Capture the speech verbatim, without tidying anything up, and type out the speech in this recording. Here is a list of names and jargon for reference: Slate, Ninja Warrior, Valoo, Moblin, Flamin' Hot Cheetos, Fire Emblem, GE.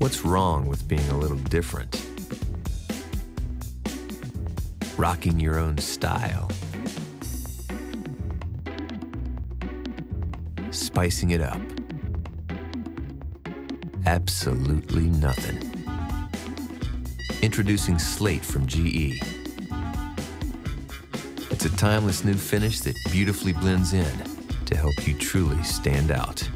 What's wrong with being a little different? Rocking your own style. Spicing it up. Absolutely nothing. Introducing Slate from G E. It's a timeless new finish that beautifully blends in to help you truly stand out.